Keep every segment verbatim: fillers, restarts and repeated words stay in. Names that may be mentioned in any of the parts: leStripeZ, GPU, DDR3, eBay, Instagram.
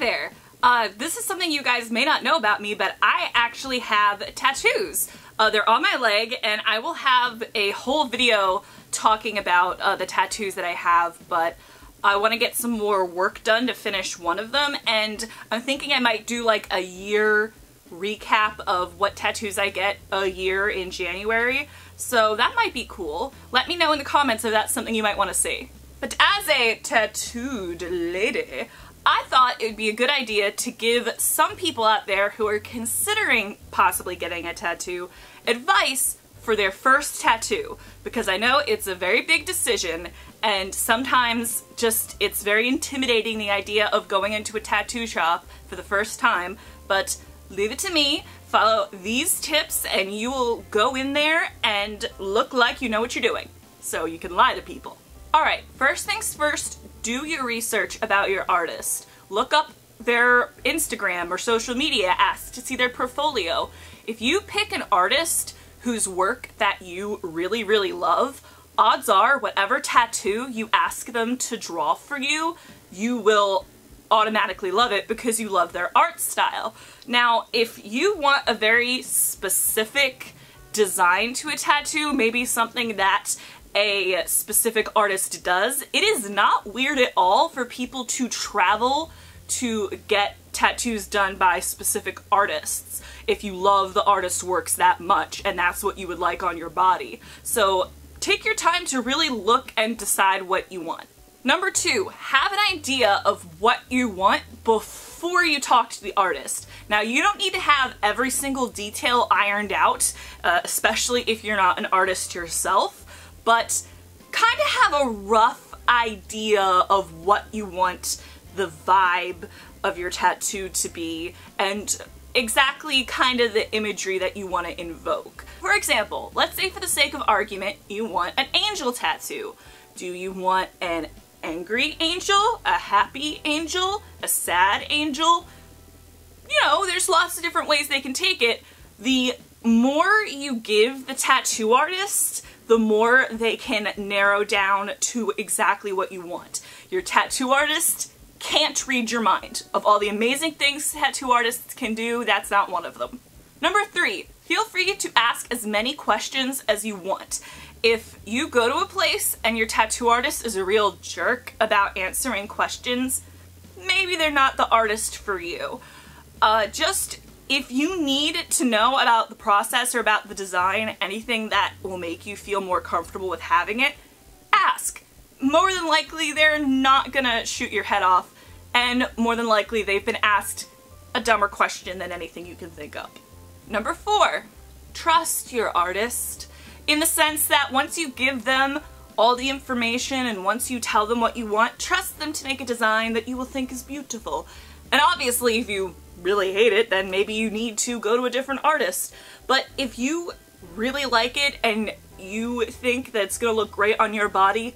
there! Uh, this is something you guys may not know about me, but I actually have tattoos. Uh, they're on my leg, and I will have a whole video talking about uh, the tattoos that I have, but I want to get some more work done to finish one of them, and I'm thinking I might do like a year recap of what tattoos I get a year in January, so that might be cool. Let me know in the comments if that's something you might want to see. But as a tattooed lady, I thought it would be a good idea to give some people out there who are considering possibly getting a tattoo advice for their first tattoo, because I know it's a very big decision, and sometimes just it's very intimidating, the idea of going into a tattoo shop for the first time. But leave it to me, follow these tips, and you will go in there and look like you know what you're doing, so you can lie to people. Alright, first things first, do your research about your artist. Look up their Instagram or social media, ask to see their portfolio. If you pick an artist whose work that you really, really love, odds are whatever tattoo you ask them to draw for you, you will automatically love it because you love their art style. Now, if you want a very specific design to a tattoo, maybe something that a specific artist does, it is not weird at all for people to travel to get tattoos done by specific artists if you love the artist's works that much and that's what you would like on your body. So take your time to really look and decide what you want. Number two, have an idea of what you want before you talk to the artist. Now, you don't need to have every single detail ironed out, uh, especially if you're not an artist yourself, but kind of have a rough idea of what you want the vibe of your tattoo to be and exactly kind of the imagery that you want to invoke. For example, let's say for the sake of argument, you want an angel tattoo. Do you want an angry angel, a happy angel, a sad angel? You know, there's lots of different ways they can take it. The more you give the tattoo artist, the more they can narrow down to exactly what you want. Your tattoo artist can't read your mind. Of all the amazing things tattoo artists can do, that's not one of them. Number three, feel free to ask as many questions as you want. If you go to a place and your tattoo artist is a real jerk about answering questions, maybe they're not the artist for you. Uh, just If you need to know about the process or about the design, anything that will make you feel more comfortable with having it, ask. More than likely, they're not gonna shoot your head off, and more than likely, they've been asked a dumber question than anything you can think of. Number four, trust your artist, in the sense that once you give them all the information and once you tell them what you want, trust them to make a design that you will think is beautiful. And obviously, if you really hate it, then maybe you need to go to a different artist. But if you really like it and you think that it's gonna look great on your body,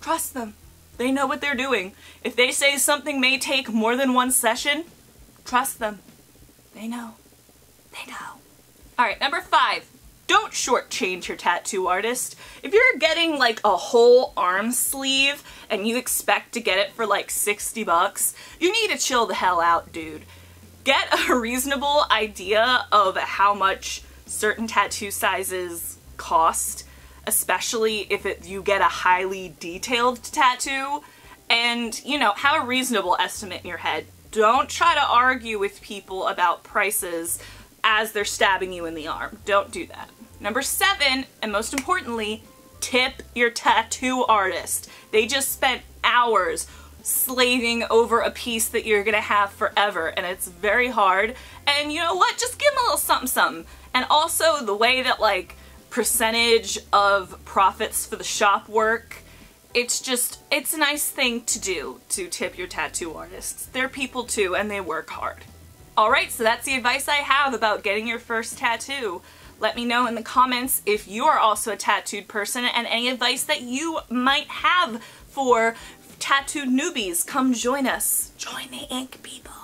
trust them. They know what they're doing. If they say something may take more than one session, trust them. They know. They know. Alright, number five. Don't shortchange your tattoo artist. If you're getting like a whole arm sleeve and you expect to get it for like sixty bucks, you need to chill the hell out, dude. Get a reasonable idea of how much certain tattoo sizes cost, especially if it, you get a highly detailed tattoo, and, you know, have a reasonable estimate in your head. Don't try to argue with people about prices as they're stabbing you in the arm. Don't do that. Number seven, and most importantly, tip your tattoo artist. They just spent hours slaving over a piece that you're gonna have forever, and it's very hard, and you know what, just give them a little something something. And also the way that like percentage of profits for the shop work, it's just, it's a nice thing to do, to tip your tattoo artists. They're people too, and they work hard. Alright, so that's the advice I have about getting your first tattoo. Let me know in the comments if you are also a tattooed person and any advice that you might have for tattooed newbies. Come join us. Join the ink people.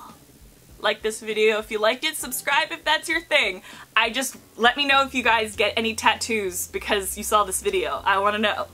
Like this video if you liked it, subscribe if that's your thing. I just, let me know if you guys get any tattoos because you saw this video. I want to know.